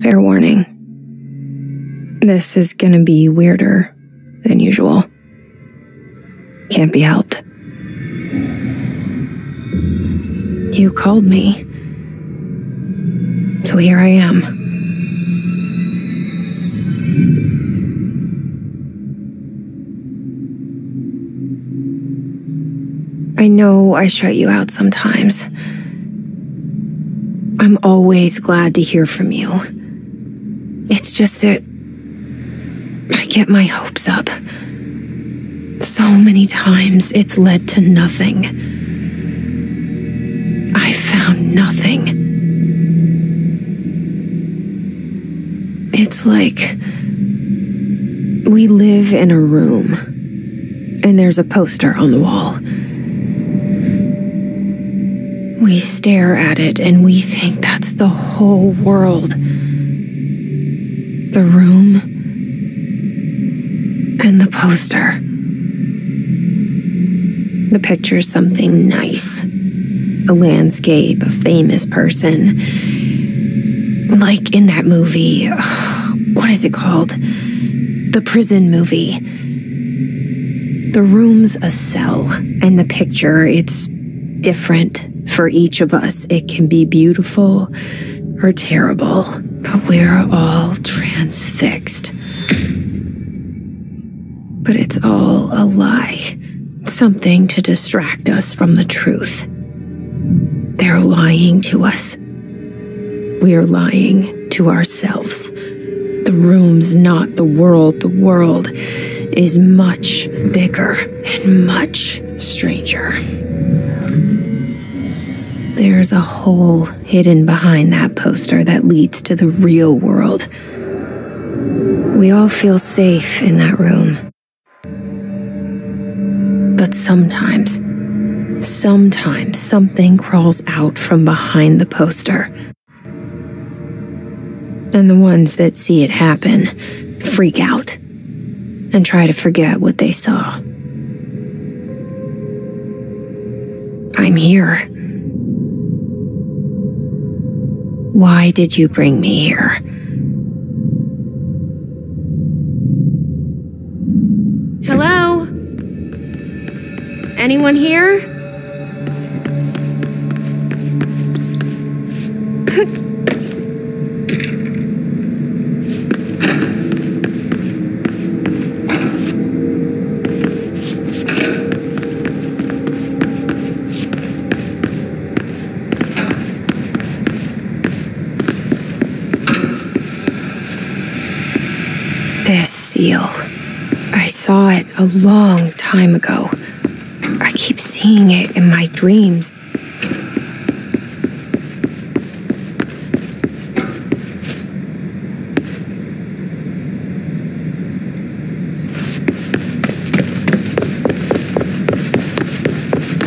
Fair warning. This is gonna be weirder than usual. Can't be helped. You called me. So here I am. I know I shut you out sometimes. I'm always glad to hear from you. It's just that I get my hopes up. So many times it's led to nothing. I found nothing. It's like we live in a room and there's a poster on the wall. We stare at it and we think that's the whole world. The room and the poster. The picture's something nice. A landscape, a famous person. Like in that movie, what is it called? The prison movie. The room's a cell and the picture, it's different. For each of us, it can be beautiful or terrible, but we're all transfixed. But it's all a lie, something to distract us from the truth. They're lying to us. We're lying to ourselves. The room's not the world. The world is much bigger and much stranger. There's a hole hidden behind that poster that leads to the real world. We all feel safe in that room. But sometimes something crawls out from behind the poster. And the ones that see it happen freak out and try to forget what they saw. I'm here. Why did you bring me here? Hello? Anyone here? This seal. I saw it a long time ago. I keep seeing it in my dreams.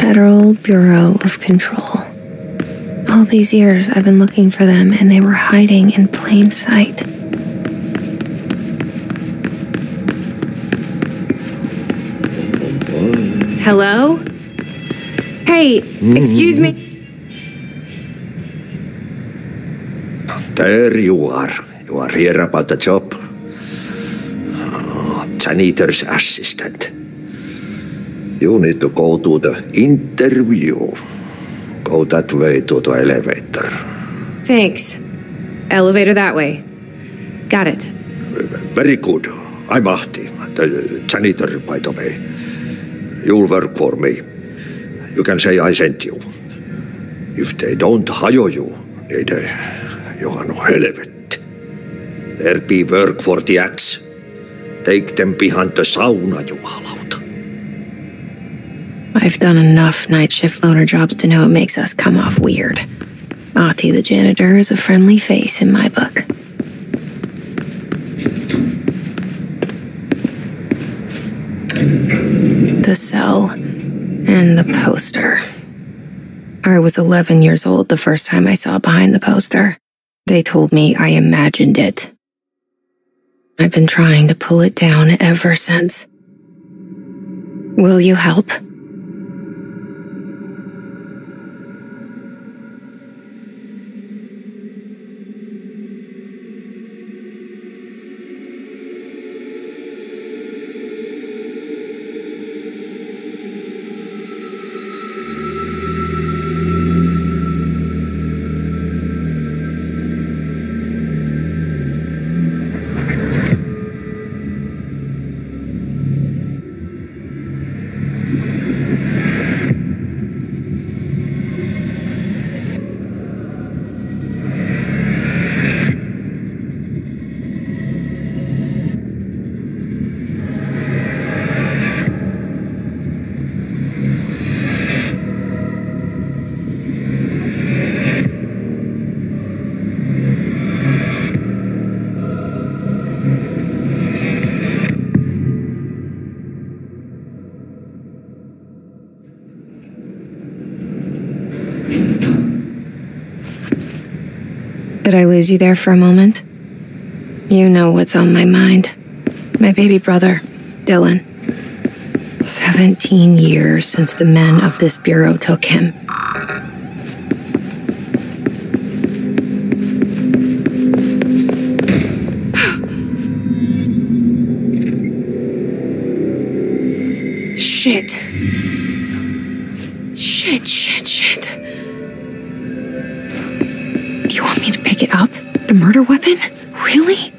Federal Bureau of Control. All these years I've been looking for them and they were hiding in plain sight. Hello? Hey, excuse me. There you are. You are here about the job. Janitor's assistant. You need to go to the interview. Go that way to the elevator. Thanks. Elevator that way. Got it. Very good. I'm Ahti, the janitor, by the way. You'll work for me. You can say I sent you. If they don't hire you, you are no hell of it. There be work for the axe. Take them behind the sauna, jumalauta. I've done enough night shift loaner jobs to know it makes us come off weird. Ahti the janitor is a friendly face in my book. The cell and the poster. I was 11 years old the first time I saw behind the poster. They told me I imagined it. I've been trying to pull it down ever since. Will you help? Did I lose you there for a moment? You know what's on my mind. My baby brother, Dylan. 17 years since the men of this bureau took him. Shit. You want me to pick it up? The murder weapon? Really?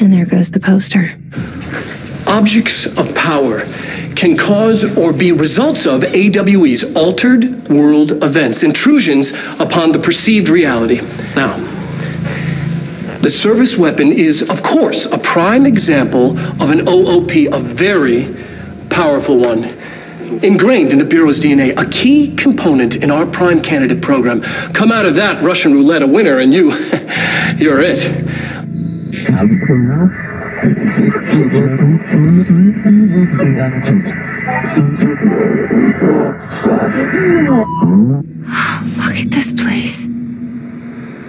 And there goes the poster. Objects of power can cause or be results of AWE's, altered world events, intrusions upon the perceived reality. Now, the service weapon is, of course, a prime example of an OOP, a very powerful one, ingrained in the Bureau's DNA, a key component in our prime candidate program. Come out of that Russian roulette a winner and you're it. Oh, look at this place.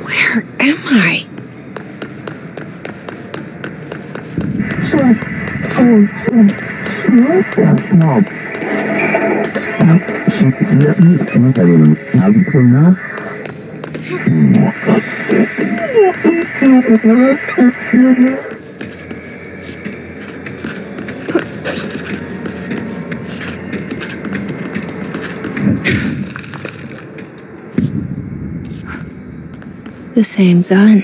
Where am I? The same gun.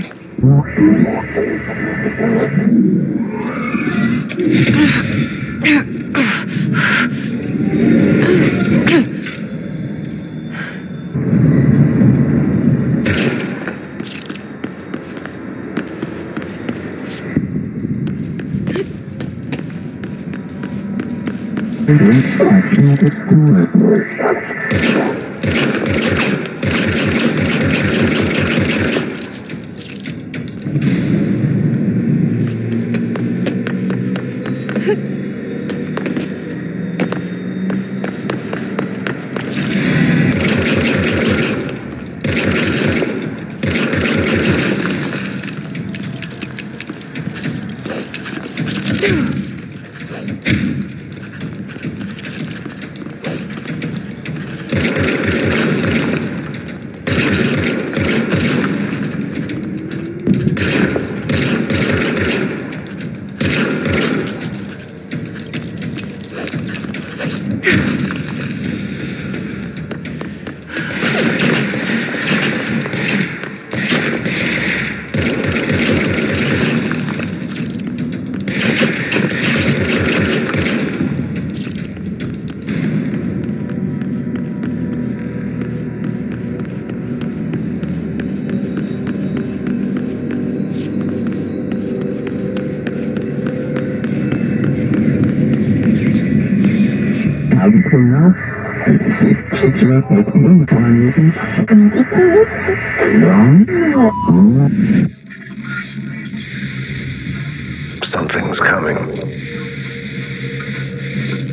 Something's coming.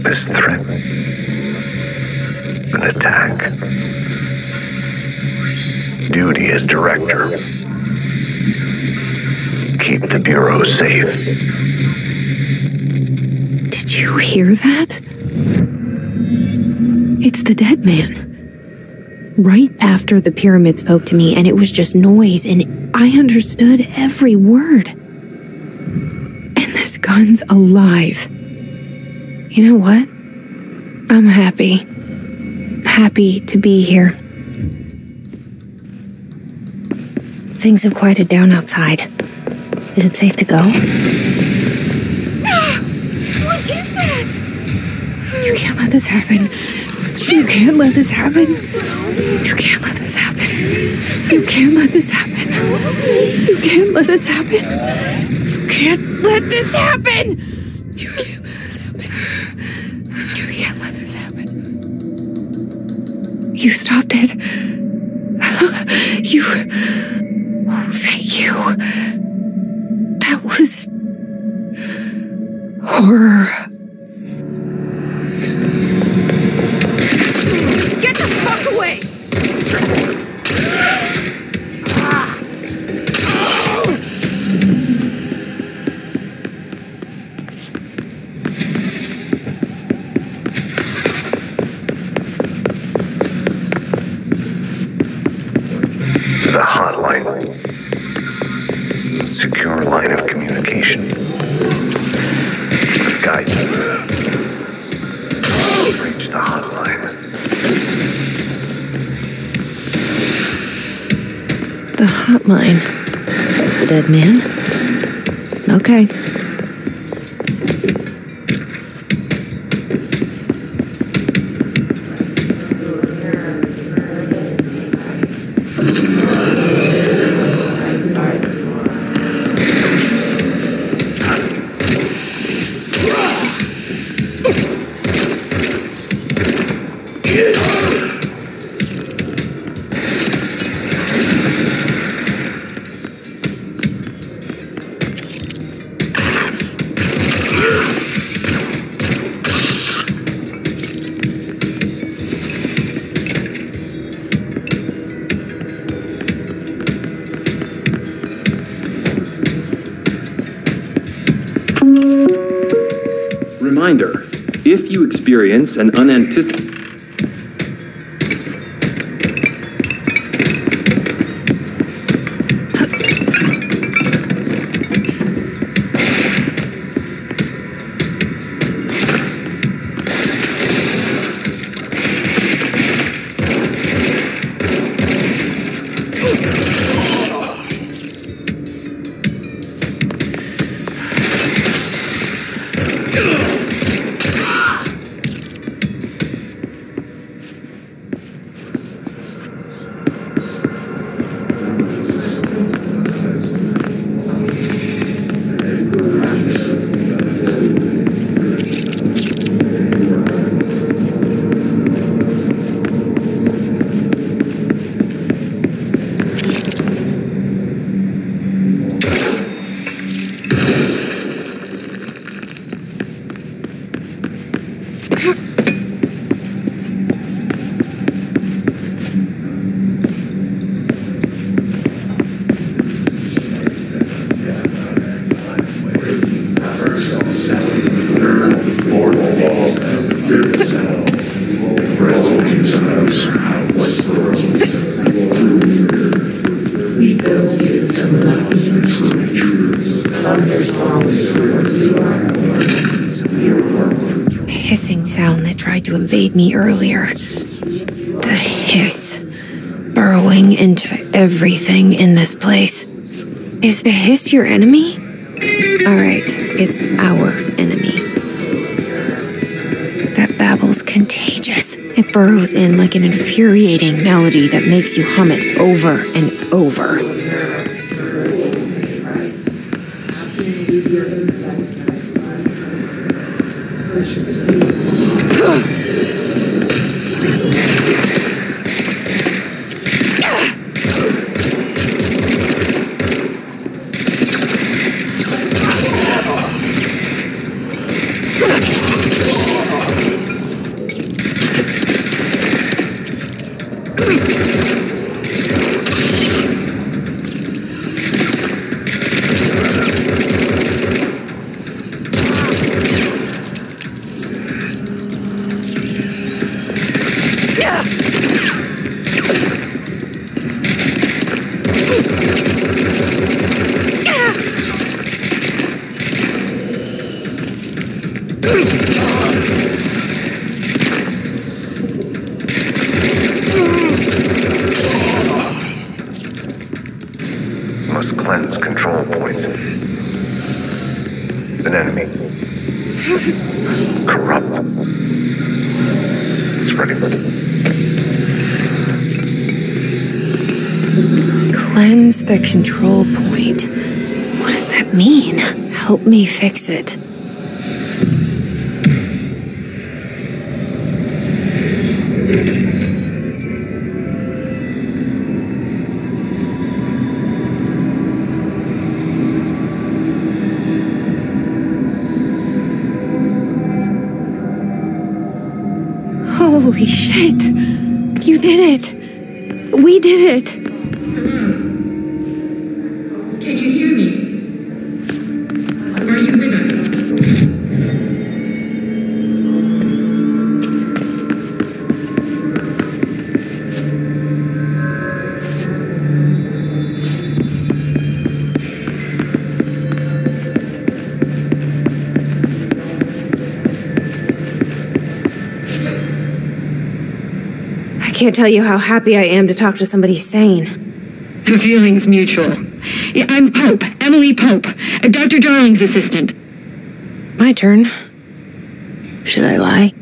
This threat. An attack. Duty as director. Keep the Bureau safe. Did you hear that? It's the dead man. Right after the pyramid spoke to me, and it was just noise, and I understood every word. And this gun's alive. You know what? I'm happy. Happy to be here. Things have quieted down outside. Is it safe to go? Ah! What is that? You can't let this happen. You can't let this happen. You can't let this happen. You can't let this happen. You can't let this happen. You can't let this happen. You can't let this happen. You can't let this happen. You stopped it. You... Oh, thank you. That was... horror. Get the fuck away! The hotline. Secure line of communication. Guidance. Reach the hotline. The hotline, says the dead man. Okay. Reminder, if you experience an unanticipated... to invade me earlier. The hiss. Burrowing into everything in this place. Is the hiss your enemy? Alright, it's our enemy. That babble's contagious. It burrows in like an infuriating melody that makes you hum it over and over. The control point. What does that mean? Help me fix it. Holy shit! You did it! We did it! Can you hear me? Are you with us? I can't tell you how happy I am to talk to somebody sane. The feeling's mutual. Yeah, I'm Pope, Emily Pope, Dr. Darling's assistant. My turn. Should I lie?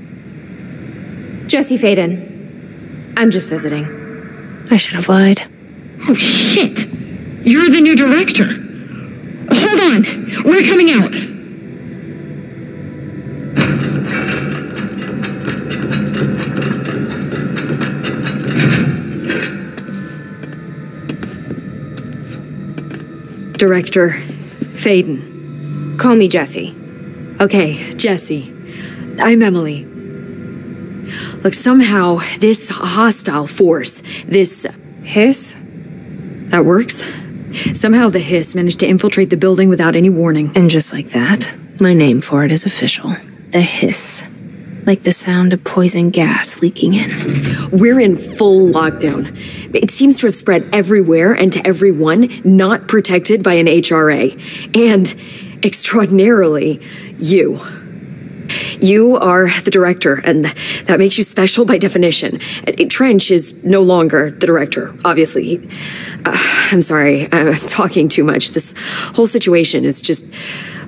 Jesse Faden. I'm just visiting. I should have lied. Oh, shit! You're the new director. Hold on! We're coming out! Director Faden. Call me Jesse. Okay, Jesse. I'm Emily. Look, somehow, this hostile force, this... Hiss? That works. Somehow the Hiss managed to infiltrate the building without any warning. And just like that, my name for it is official. The Hiss. Like the sound of poison gas leaking in. We're in full lockdown. It seems to have spread everywhere and to everyone not protected by an HRA. And, extraordinarily, you. You are the director, and that makes you special by definition. Trench is no longer the director, obviously. I'm sorry, I'm talking too much. This whole situation is just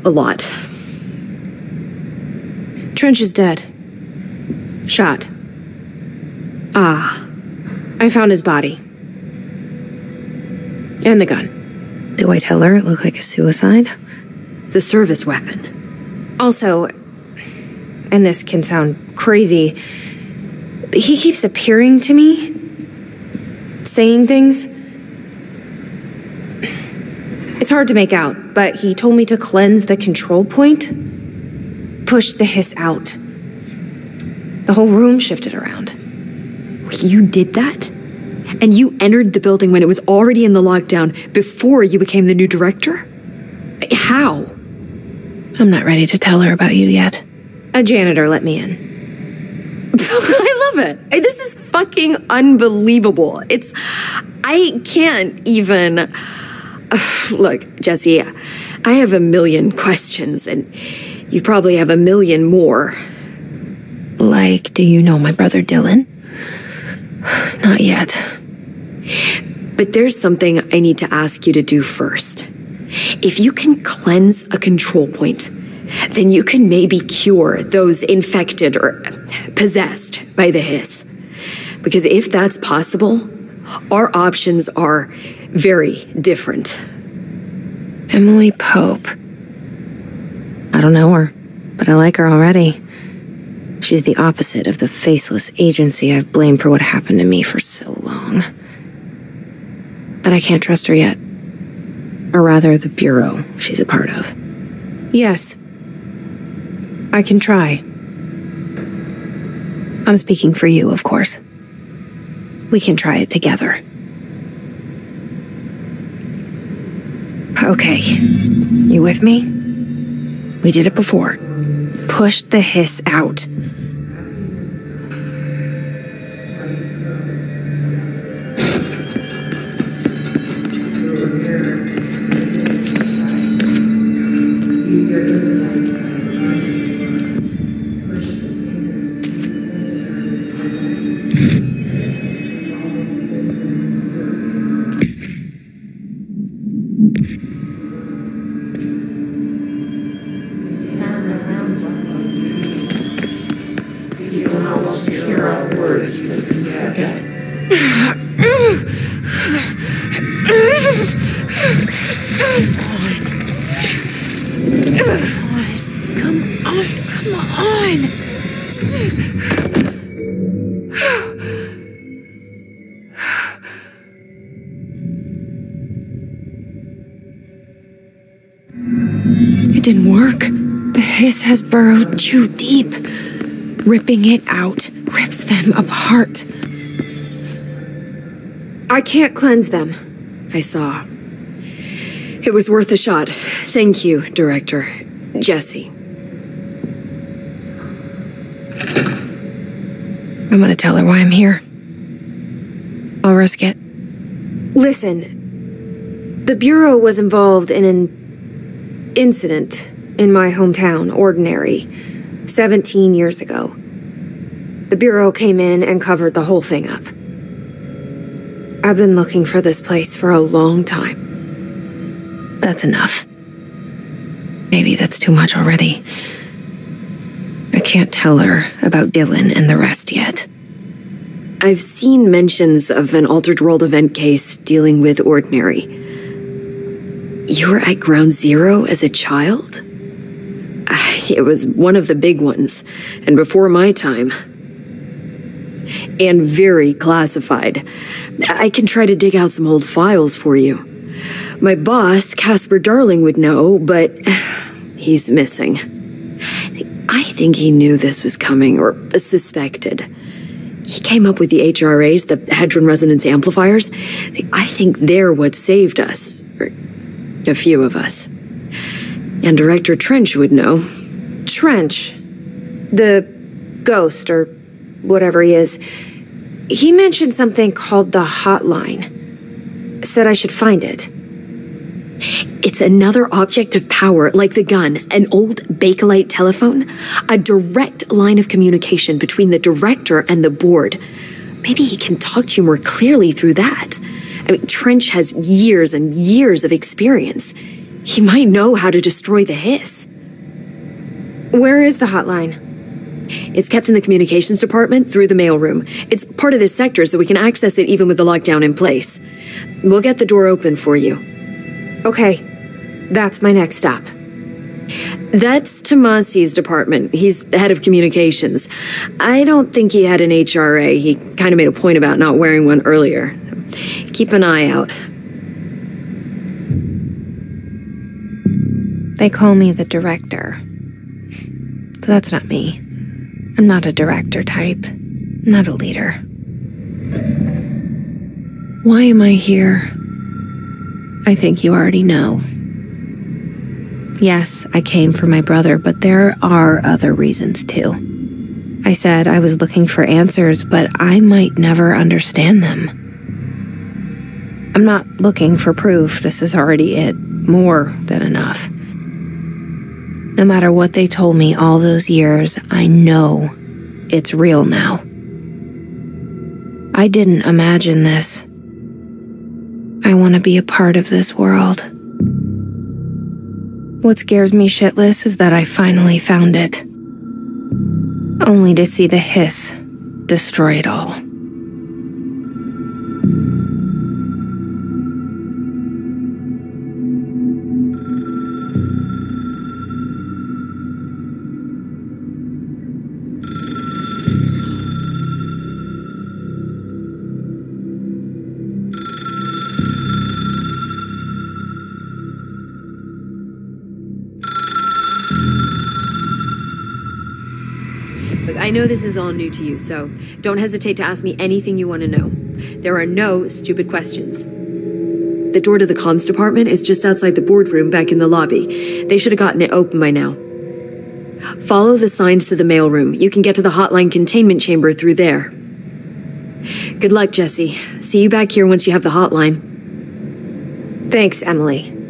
a lot. Trench is dead. Shot. Ah. I found his body. And the gun. Do I tell her it looked like a suicide? The service weapon. Also, and this can sound crazy, but he keeps appearing to me, saying things. It's hard to make out, but he told me to cleanse the control point, push the Hiss out. The whole room shifted around. You did that? And you entered the building when it was already in the lockdown before you became the new director? How? I'm not ready to tell her about you yet. A janitor let me in. I love it. This is fucking unbelievable. It's... I can't even... Look, Jesse, I have a million questions, and you probably have a million more. Like, do you know my brother Dylan? Not yet. But there's something I need to ask you to do first. If you can cleanse a control point, then you can maybe cure those infected or possessed by the Hiss. Because if that's possible, our options are very different. Emily Pope. I don't know her, but I like her already. She's the opposite of the faceless agency I've blamed for what happened to me for so long. But I can't trust her yet. Or rather, the bureau she's a part of. Yes. I can try. I'm speaking for you, of course. We can try it together. Okay. You with me? We did it before. Pushed the Hiss out. Didn't work. The Hiss has burrowed too deep. Ripping it out rips them apart. I can't cleanse them, I saw. It was worth a shot. Thank you, Director. Jesse. I'm gonna tell her why I'm here. I'll risk it. Listen, the Bureau was involved in an incident in my hometown, Ordinary, 17 years ago. The Bureau came in and covered the whole thing up. I've been looking for this place for a long time. That's enough. Maybe that's too much already. I can't tell her about Dylan and the rest yet. I've seen mentions of an Altered World event case dealing with Ordinary. You were at Ground Zero as a child? It was one of the big ones, and before my time. And very classified. I can try to dig out some old files for you. My boss, Casper Darling, would know, but he's missing. I think he knew this was coming, or suspected. He came up with the HRAs, the Hadron Resonance Amplifiers. I think they're what saved us. Or a few of us. And Director Trench would know. Trench, the ghost, or whatever he is, he mentioned something called the hotline. Said I should find it. It's another object of power, like the gun, an old Bakelite telephone, a direct line of communication between the Director and the board. Maybe he can talk to you more clearly through that. I mean, Trench has years and years of experience. He might know how to destroy the Hiss. Where is the hotline? It's kept in the communications department through the mailroom. It's part of this sector, so we can access it even with the lockdown in place. We'll get the door open for you. Okay, that's my next stop. That's Tomasi's department. He's head of communications. I don't think he had an HRA. He kind of made a point about not wearing one earlier. Keep an eye out. They call me the Director. But that's not me. I'm not a director type. I'm not a leader. Why am I here? I think you already know. Yes, I came for my brother, but there are other reasons too. I said I was looking for answers, but I might never understand them. I'm not looking for proof. This is already it. More than enough. No matter what they told me all those years, I know it's real now. I didn't imagine this. I want to be a part of this world. What scares me shitless is that I finally found it. Only to see the Hiss destroy it all. I know this is all new to you, so don't hesitate to ask me anything you want to know. There are no stupid questions. The door to the comms department is just outside the boardroom back in the lobby. They should have gotten it open by now. Follow the signs to the mailroom. You can get to the hotline containment chamber through there. Good luck, Jesse. See you back here once you have the hotline. Thanks, Emily.